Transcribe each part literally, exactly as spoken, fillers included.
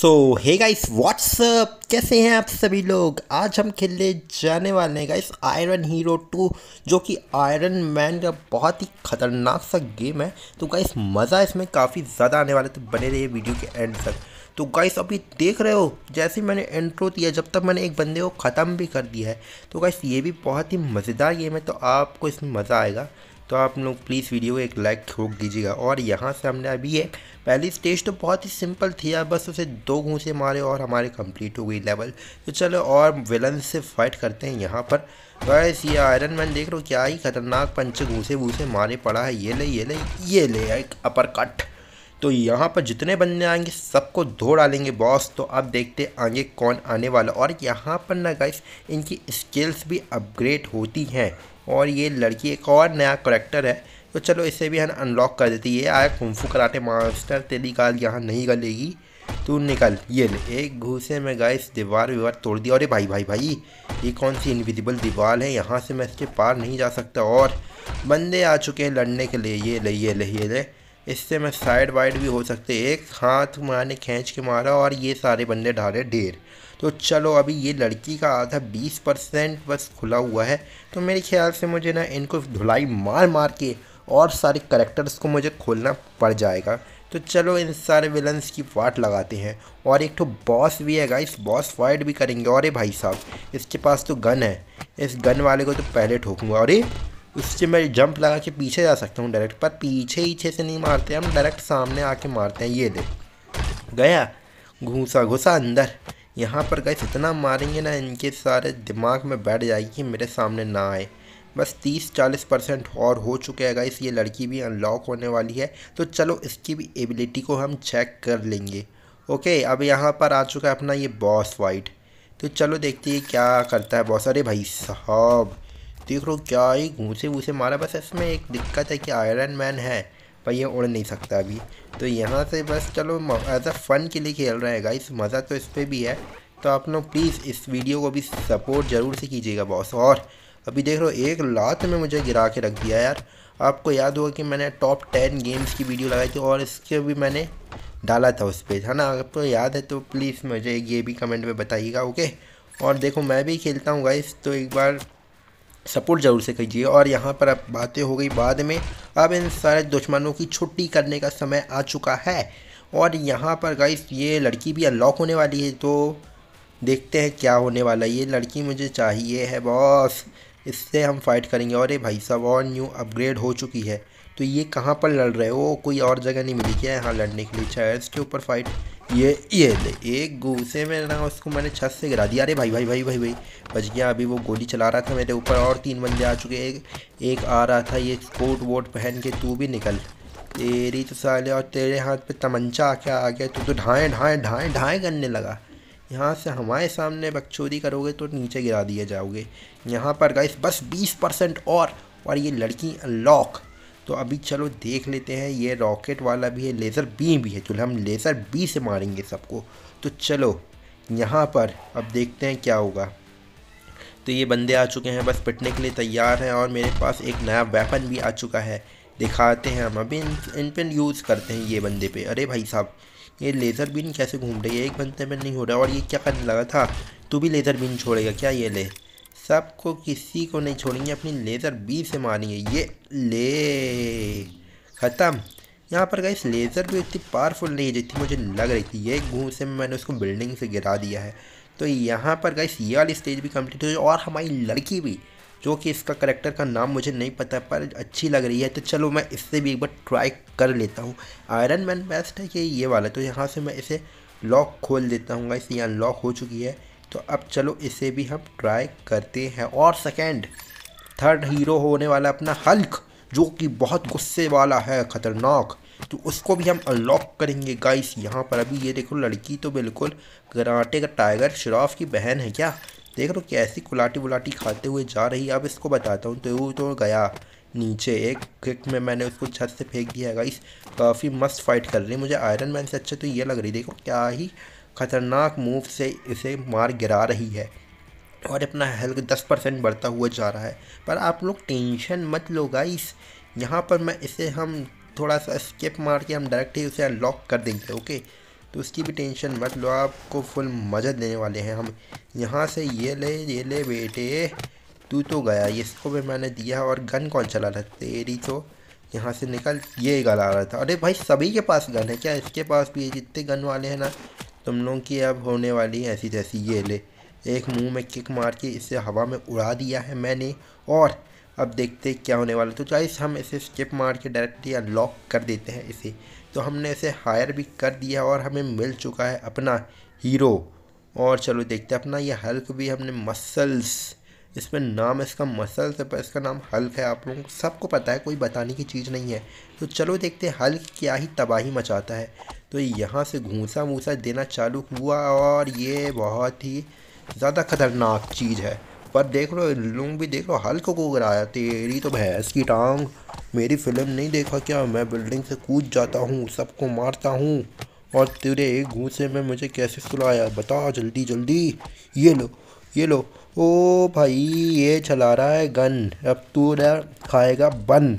सो hey guys what's up, कैसे हैं आप सभी लोग। आज हम खेलने जाने वाले हैं गाइस आयरन हीरो टू, जो कि आयरन मैन का बहुत ही ख़तरनाक सा गेम है। तो गाइस मज़ा इसमें काफ़ी ज़्यादा आने वाला है, तो बने रहिए वीडियो के एंड तक। तो गाइस अभी देख रहे हो, जैसे मैंने इंट्रो दिया जब तक मैंने एक बंदे को ख़त्म भी कर दिया है। तो गाइस ये भी बहुत ही मज़ेदार गेम है, तो आपको इसमें मज़ा आएगा। तो आप लोग प्लीज़ वीडियो को एक लाइक ठोक दीजिएगा। और यहाँ से हमने अभी एक पहली स्टेज तो बहुत ही सिंपल थी यार, बस उसे दो घूंसे मारे और हमारे कंप्लीट हो गई लेवल। तो चलो और विलन से फाइट करते हैं यहाँ पर। बस ये आयरन मैन देख रहे हो क्या ही खतरनाक पंच घूंसे घूंसे मारे पड़ा है। ये ले ये ले ये ले एक अपर कट। तो यहाँ पर जितने बंदे आएंगे सबको धो डालेंगे बॉस। तो अब देखते आगे कौन आने वाला। और यहाँ पर ना गाइस इनकी स्किल्स भी अपग्रेड होती हैं। और ये लड़की एक और नया करैक्टर है, तो चलो इसे भी हम अनलॉक कर देती है। ये आया कुंफू कराटे मास्टर, तेरी गाल यहाँ नहीं गलेगी, तू निकल। ये ले एक घूसे में गाइस दीवार वीवार तोड़ दिया। अरे भाई भाई भाई ये कौन सी इनविजिबल दीवार है, यहाँ से मैं इसके पार नहीं जा सकता। और बंदे आ चुके हैं लड़ने के लिए। ये ले ये ले ये ले, इससे मैं साइड वाइड भी हो सकते। एक हाथ मारने खींच के मारा और ये सारे बंदे ढाले ढेर। तो चलो अभी ये लड़की का आधा बीस परसेंट बस खुला हुआ है। तो मेरे ख्याल से मुझे ना इनको धुलाई मार मार के और सारे करैक्टर्स को मुझे खोलना पड़ जाएगा। तो चलो इन सारे विलन्स की वाट लगाते हैं। और एक तो बॉस भी है गाइस, बॉस फाइट भी करेंगे। अरे भाई साहब इसके पास तो गन है, इस गन वाले को तो पहले ठोकूँगा। अरे उससे मैं जंप लगा के पीछे जा सकता हूँ डायरेक्ट, पर पीछे पीछे से नहीं मारते हम, डायरेक्ट सामने आके मारते हैं। ये देख गया घूसा घुसा अंदर। यहाँ पर गाइस इतना मारेंगे ना इनके सारे दिमाग में बैठ जाएगी कि मेरे सामने ना आए। बस तीस चालीस परसेंट और हो चुके हैं गाइस। ये लड़की भी अनलॉक होने वाली है, तो चलो इसकी भी एबिलिटी को हम चेक कर लेंगे। ओके अब यहाँ पर आ चुका है अपना ये बॉस फाइट। तो चलो देखते हैं क्या करता है बॉस। अरे भाई साहब देख लो क्या ही घूसे वूसे मारा। बस इसमें एक दिक्कत है कि आयरन मैन है पर ये उड़ नहीं सकता अभी। तो यहाँ से बस चलो एज अ फ़न के लिए खेल रहा है गाइस, मज़ा तो इस पर भी है। तो आप लोग प्लीज़ इस वीडियो को भी सपोर्ट ज़रूर से कीजिएगा बॉस। और अभी देख लो एक लात में मुझे गिरा के रख दिया यार। आपको याद होगा कि मैंने टॉप टेन गेम्स की वीडियो लगाई थी और इसके भी मैंने डाला था उस पर, है ना, आपको याद है। तो प्लीज़ मुझे ये भी कमेंट में बताइएगा ओके। और देखो मैं भी खेलता हूँ गाइस, तो एक बार सपोर्ट ज़रूर से कीजिए। और यहाँ पर अब बातें हो गई बाद में। अब इन सारे दुश्मनों की छुट्टी करने का समय आ चुका है। और यहाँ पर गाइस ये लड़की भी अनलॉक होने वाली है, तो देखते हैं क्या होने वाला है। ये लड़की मुझे चाहिए है बॉस, इससे हम फाइट करेंगे। और ये भाई साहब और न्यू अपग्रेड हो चुकी है। तो ये कहाँ पर लड़ रहे हो, कोई और जगह नहीं मिली क्या यहाँ लड़ने के लिए? चेयर्स के ऊपर फाइट। ये ये एक गुस्से में ना उसको मैंने छत से गिरा दिया। अरे भाई भाई भाई भाई भाई बच गया। अभी वो गोली चला रहा था मेरे ऊपर। और तीन बंदे आ चुके। एक एक आ रहा था ये कोट वोट पहन के, तू भी निकल तेरी तो साले। और तेरे हाथ पे तमंचा आके आ गया, तू तो ढाएँ ढाएँ ढाएँ ढाएँ करने लगा। यहाँ से हमारे सामने बकचोदी करोगे तो नीचे गिरा दिए जाओगे। यहाँ पर गाइस बस बीस परसेंट और और ये लड़की अनलॉक। तो अभी चलो देख लेते हैं। ये रॉकेट वाला भी है, लेज़र बी भी है, तो हम लेज़र बी से मारेंगे सबको। तो चलो यहाँ पर अब देखते हैं क्या होगा। तो ये बंदे आ चुके हैं, बस पिटने के लिए तैयार हैं। और मेरे पास एक नया वेपन भी आ चुका है, दिखाते हैं हम अभी इन इन पर यूज़ करते हैं ये बंदे पे। अरे भाई साहब ये लेज़र बीन कैसे घूम रही है, एक बंदे में नहीं हो रहा। और ये क्या करने लगा था, तू भी लेज़र बीन छोड़ेगा क्या? ये ले सबको, किसी को नहीं छोड़ेंगे, अपनी लेज़र बी से मारेंगे। ये ले ख़त्म। यहाँ पर गाइस लेज़र भी इतनी पावरफुल नहीं है जितनी मुझे लग रही थी। ये घूसे में मैंने उसको बिल्डिंग से गिरा दिया है। तो यहाँ पर गाइस ये वाली स्टेज भी कंप्लीट हो गई। और हमारी लड़की भी, जो कि इसका करैक्टर का नाम मुझे नहीं पता पर अच्छी लग रही है, तो चलो मैं इससे भी एक बार ट्राई कर लेता हूँ। आयरन मैन बेस्ट है कि ये वाला? तो यहाँ से मैं इसे लॉक खोल देता हूँ गाइस। ये अनलॉक हो चुकी है, तो अब चलो इसे भी हम ट्राई करते हैं। और सेकंड थर्ड हीरो होने वाला अपना हल्क, जो कि बहुत गुस्से वाला है ख़तरनाक, तो उसको भी हम अनलॉक करेंगे गाइस। यहाँ पर अभी ये देखो लड़की तो बिल्कुल कराटे का टाइगर श्रॉफ की बहन है क्या? देख लो कैसी कुलाटी बुलाटी खाते हुए जा रही है। अब इसको बताता हूँ। तो वो तो गया नीचे, एक किक में मैंने उसको छत से फेंक दिया है गाइस। काफ़ी मस्त फाइट कर रही है, मुझे आयरन मैन से अच्छे तो ये लग रही। देखो क्या ही खतरनाक मूव से इसे मार गिरा रही है। और अपना हेल्थ दस परसेंट बढ़ता हुआ जा रहा है। पर आप लोग टेंशन मत लो गाइस। यहाँ पर मैं इसे हम थोड़ा सा स्किप मार के हम डायरेक्ट ही उसे अनलॉक कर देंगे ओके। तो उसकी भी टेंशन मत लो, आपको फुल मज़ा देने वाले हैं हम। यहाँ से ये ले ये ले बेटे, तू तो गया, इसको भी मैंने दिया। और गन कौन चला रहा तेरी, तो यहाँ से निकल, ये गला रहा था। अरे भाई सभी के पास गन है क्या? इसके पास भी, जितने गन वाले हैं ना तुम लोगों की अब होने वाली है ऐसी जैसी। ये ले, एक मुंह में किक मार के इसे हवा में उड़ा दिया है मैंने। और अब देखते क्या होने वाला। तो गाइस हम इसे स्किप मार के डायरेक्टली अनलॉक कर देते हैं इसे। तो हमने इसे हायर भी कर दिया और हमें मिल चुका है अपना हीरो। और चलो देखते हैं अपना ये हल्क भी। हमने मसल्स, इसमें नाम इसका मसल्स है पर इसका नाम हल्क है, आप लोगों को सबको पता है, कोई बताने की चीज़ नहीं है। तो चलो देखते हैं हल्क क्या ही तबाही मचाता है। तो यहाँ से घूसा मूसा देना चालू हुआ और ये बहुत ही ज़्यादा ख़तरनाक चीज़ है। पर देख लो लूंग भी, देख लो हल्क को गिराया, तेरी तो भैंस की टांग। मेरी फिल्म नहीं देखा क्या? मैं बिल्डिंग से कूद जाता हूँ, सबको मारता हूँ, और तेरे एक घूसे में मुझे कैसे सुलाया बता, जल्दी जल्दी। ये लो ये लो, ओ भाई ये चला रहा है गन। अब तू खाएगा बन,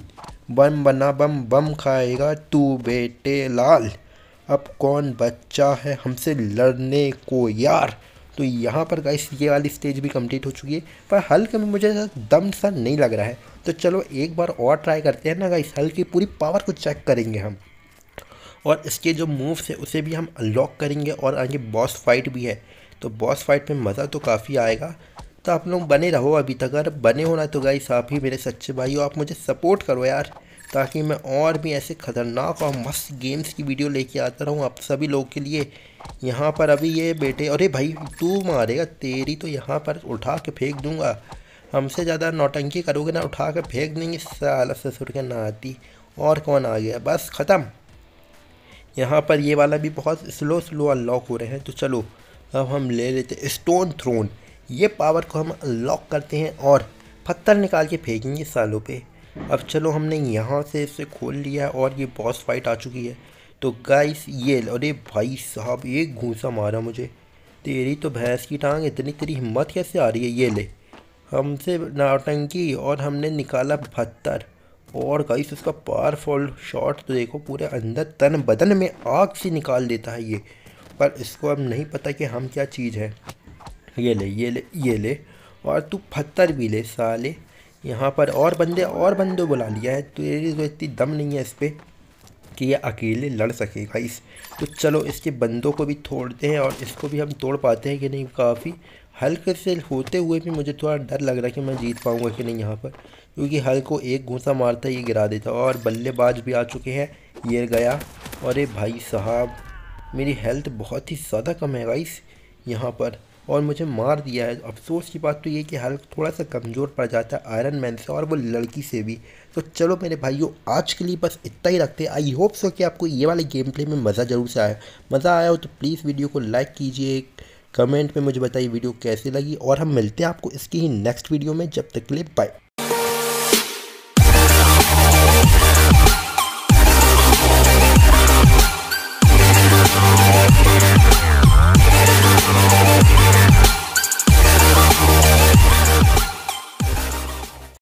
बम बना बम बम खाएगा तू बेटे लाल। अब कौन बच्चा है हमसे लड़ने को यार। तो यहाँ पर गाइस ये वाली स्टेज भी कंप्लीट हो चुकी है, पर हल्क में मुझे दम सा नहीं लग रहा है। तो चलो एक बार और ट्राई करते हैं ना गाइस, हल्क की पूरी पावर को चेक करेंगे हम। और इसके जो मूव्स है उसे भी हम अनलॉक करेंगे, और आगे बॉस फाइट भी है। तो बॉस फाइट में मज़ा तो काफ़ी आएगा। तो आप लोग बने रहो अभी तक, अगर बने होना तो गाइस आप ही मेरे सच्चे भाई हो। आप मुझे सपोर्ट करो यार, ताकि मैं और भी ऐसे ख़तरनाक और मस्त गेम्स की वीडियो लेके आता रहूँ आप सभी लोग के लिए। यहाँ पर अभी ये बेटे, अरे भाई तू मारेगा तेरी तो यहाँ पर उठा के फेंक दूँगा। हमसे ज़्यादा नौटंकी करोगे ना उठा के फेंक देंगे, साला ससुर के ना आती। और कौन आ गया? बस ख़त्म। यहाँ पर ये वाला भी बहुत स्लो स्लो अनलॉक हो रहे हैं। तो चलो अब हम ले लेते स्टोन थ्रोन, ये पावर को हम अनलॉक करते हैं और पत्थर निकाल के फेंकेंगे सालों पे। अब चलो हमने यहाँ से इसे खोल लिया और ये बॉस फाइट आ चुकी है। तो गाइस ये, अरे भाई साहब एक घूसा मारा मुझे, तेरी तो भैंस की टांग, इतनी तेरी हिम्मत कैसे आ रही है। ये ले हमसे नाटंकी, और हमने निकाला पत्थर। और गाइस उसका पावरफुल शॉट तो देखो, पूरे अंदर तन बदन में आग से निकाल देता है ये। पर इसको अब नहीं पता कि हम क्या चीज़ है। ये ले ये ले ये ले, और तू पत्थर भी ले साले। यहाँ पर और बंदे और बंदे बुला लिया है। तेरी तो इतनी दम नहीं है इस पर कि ये अकेले लड़ सकेगा इस। तो चलो इसके बंदों को भी तोड़ते हैं, और इसको भी हम तोड़ पाते हैं कि नहीं। काफ़ी हल्के से होते हुए भी मुझे थोड़ा डर लग रहा है कि मैं जीत पाऊँगा कि नहीं यहाँ पर, क्योंकि हल्क को एक घूंसा मारता है ये गिरा देता। और बल्लेबाज भी आ चुके हैं, ये गया। अरे भाई साहब मेरी हेल्थ बहुत ही ज़्यादा कम है गाइस यहाँ पर, और मुझे मार दिया है। अफसोस की बात तो ये कि हल्क थोड़ा सा कमज़ोर पड़ जाता है आयरन मैन से, और वो लड़की से भी। तो चलो मेरे भाइयों आज के लिए बस इतना ही रखते हैं। आई होप सो कि आपको ये वाले गेम प्ले में मज़ा जरूर से आया मज़ा आया हो तो प्लीज़ वीडियो को लाइक कीजिए, कमेंट में मुझे बताइए वीडियो कैसी लगी, और हम मिलते हैं आपको इसकी ही नेक्स्ट वीडियो में। जब तक के लिए बाय।